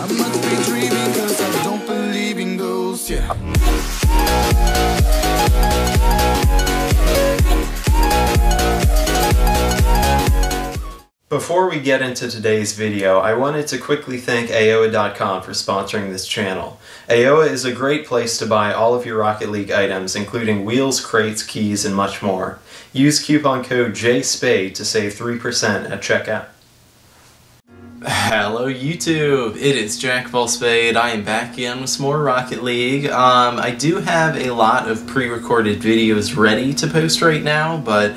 I must be dreaming cause I don't believe in ghosts, yeah. Before we get into today's video, I wanted to quickly thank AOA.com for sponsoring this channel. AOA is a great place to buy all of your Rocket League items, including wheels, crates, keys, and much more. Use coupon code JSPADE to save 3% at checkout. Hello YouTube! It is Jack of all Spade. I am back again with some more Rocket League. I do have a lot of pre-recorded videos ready to post right now, but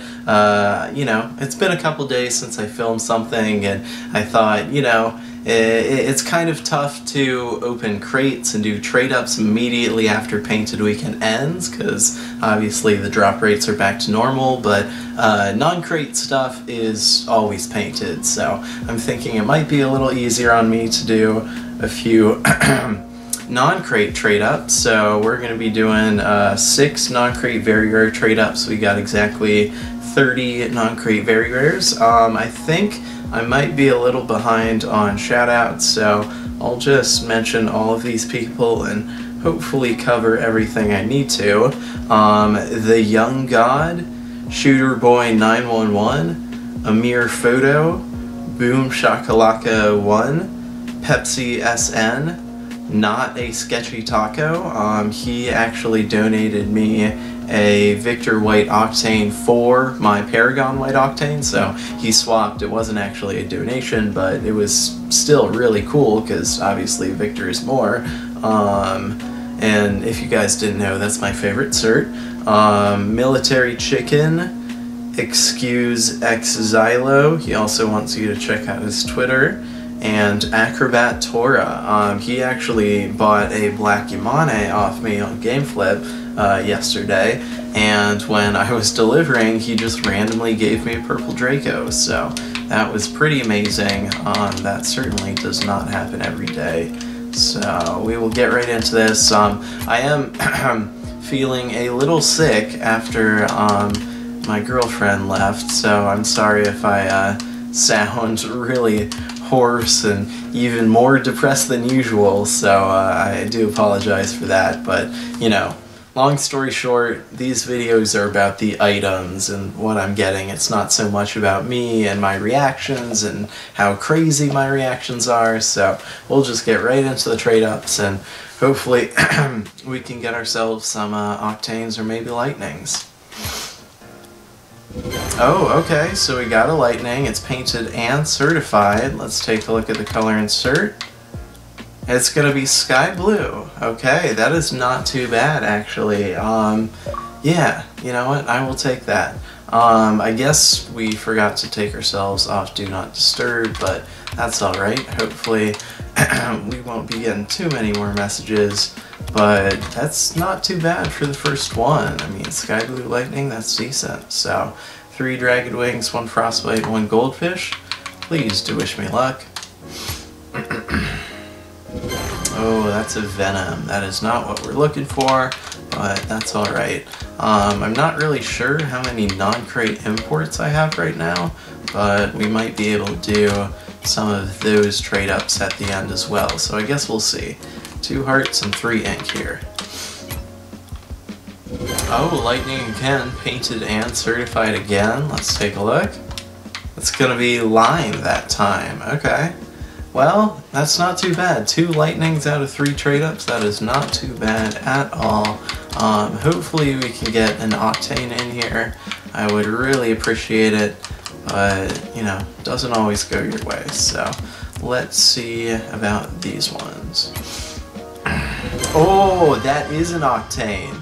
you know, it's been a couple days since I filmed something and I thought, you know, it's kind of tough to open crates and do trade-ups immediately after Painted Weekend ends, because obviously the drop rates are back to normal, but non-crate stuff is always painted, so I'm thinking it might be a little easier on me to do a few non-crate trade-ups, so we're going to be doing 6 non-crate very rare trade-ups. We got exactly 30 non-crate very rares. I think I might be a little behind on shoutouts, so I'll just mention all of these people and hopefully cover everything I need to. The Young God, Shooter Boy 911, Amir Photo, Boom Shakalaka 1, Pepsi SN, Not a Sketchy Taco. He actually donated me a Victor White Octane for my Paragon White Octane, so he swapped. It wasn't actually a donation, but it was still really cool because obviously Victor is more. And if you guys didn't know, that's my favorite cert. Military Chicken, Excuse Ex Xylo. He also wants you to check out his Twitter. And Acrobat Tora. He actually bought a Black Yamane off me on Gameflip yesterday, and when I was delivering, he just randomly gave me a Purple Draco, so that was pretty amazing. That certainly does not happen every day, so we will get right into this. I am feeling a little sick after my girlfriend left, so I'm sorry if I sound really hoarse and even more depressed than usual, so I do apologize for that, but you know, long story short, these videos are about the items and what I'm getting. It's not so much about me and my reactions and how crazy my reactions are, so we'll just get right into the trade-ups and hopefully we can get ourselves some Octanes or maybe Lightnings. Oh, okay, so we got a Lightning. It's painted and certified. Let's take a look at the color insert. It's gonna be sky blue. Okay, that is not too bad, actually. Yeah, you know what? I will take that. I guess we forgot to take ourselves off Do Not Disturb, but that's alright. Hopefully we won't be getting too many more messages, but that's not too bad for the first one. I mean, Sky Blue Lightning, that's decent. So, 3 Dragon Wings, 1 Frostbite, 1 Goldfish. Please do wish me luck. Oh, that's a Venom. That is not what we're looking for, but that's alright. I'm not really sure how many non-crate imports I have right now, but we might be able to do some of those trade-ups at the end as well, so I guess we'll see. 2 hearts and 3 ink here. Oh, Lightning again, painted and certified again. Let's take a look. It's gonna be Lime that time, okay. Well, that's not too bad. 2 Lightnings out of 3 trade-ups, that is not too bad at all. Hopefully we can get an Octane in here. I would really appreciate it, but you know, doesn't always go your way, so let's see about these ones. Oh, that is an Octane.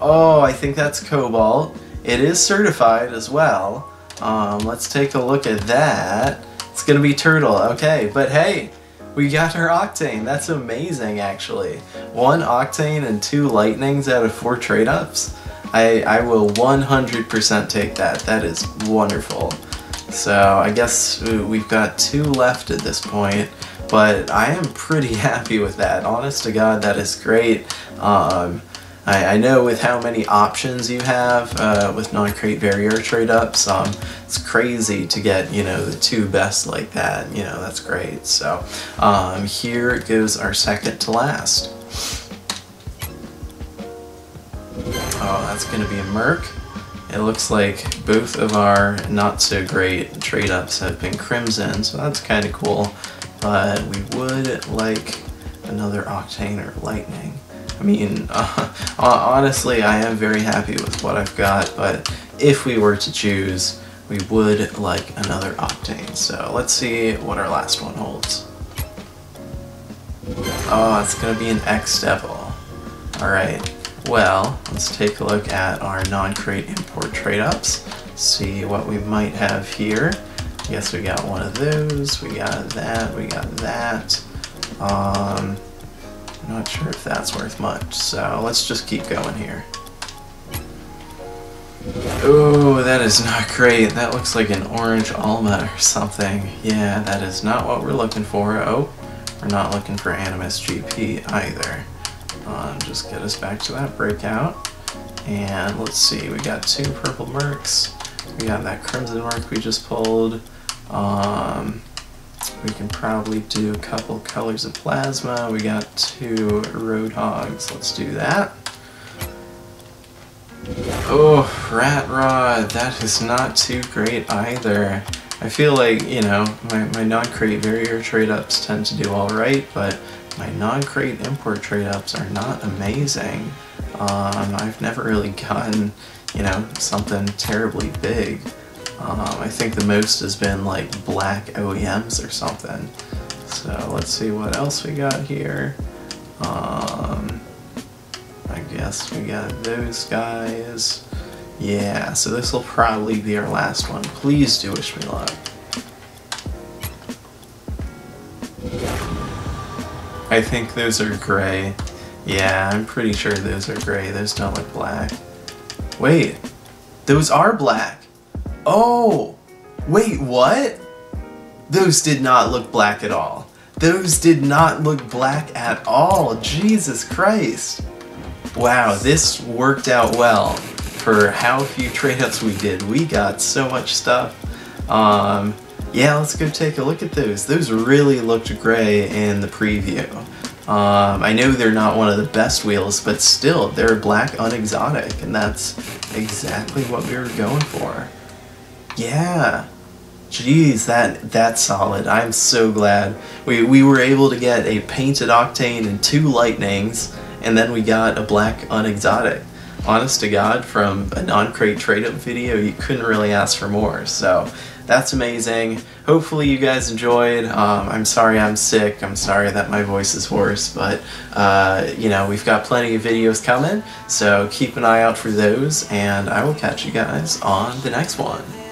Oh, I think that's Cobalt. It is certified as well. Let's take a look at that. It's gonna be Turtle, okay, but hey, we got our Octane. That's amazing, actually. 1 Octane and 2 Lightnings out of 4 trade-ups. I will 100% take that. That is wonderful. So I guess we've got 2 left at this point, but I am pretty happy with that. Honest to God, that is great. I know with how many options you have with non-crate barrier trade-ups, it's crazy to get, you know, the two best like that. You know, that's great. So here goes our second to last. Oh, that's going to be a Merc. It looks like both of our not-so-great trade-ups have been Crimson, so that's kind of cool. But we would like another Octane or Lightning. I mean, honestly, I am very happy with what I've got, but if we were to choose, we would like another Octane. So let's see what our last one holds. Oh, it's going to be an X-Devil. Alright, well, let's take a look at our non-crate import trade-ups, see what we might have here. I guess we got one of those, we got that, we got that. I'm not sure if that's worth much, so let's just keep going here. Oh, that is not great. That looks like an Orange Alma or something. Yeah, that is not what we're looking for. Oh, we're not looking for Animus GP either. Just get us back to that breakout. And let's see, we got two Purple Mercs. We got that Crimson Merc we just pulled. We can probably do a couple colors of Plasma. We got two Roadhogs. Let's do that. Oh, Rat Rod. That is not too great either. I feel like, you know, my non-crate barrier trade-ups tend to do alright, but my non-crate import trade-ups are not amazing. I've never really gotten, you know, something terribly big. I think the most has been like Black OEMs or something. So let's see what else we got here. I guess we got those guys. Yeah, so this will probably be our last one. Please do wish me luck. I think those are gray. Yeah, I'm pretty sure those are gray. Those don't look black. Wait, those are black. Oh, wait, what? Those did not look black at all. Those did not look black at all. Jesus Christ. Wow, this worked out well for how few trade-ups we did. We got so much stuff. Yeah, let's go take a look at those. Those really looked gray in the preview. I know they're not one of the best wheels, but still, they're black unexotic, and that's exactly what we were going for. Yeah, geez, that's solid. I'm so glad we were able to get a Painted Octane and two Lightnings, and then we got a Black Unexotic. Honest to God, from a non-crate trade-up video, you couldn't really ask for more, so that's amazing. Hopefully you guys enjoyed. I'm sorry I'm sick. I'm sorry that my voice is hoarse, but you know, we've got plenty of videos coming, so keep an eye out for those, and I will catch you guys on the next one.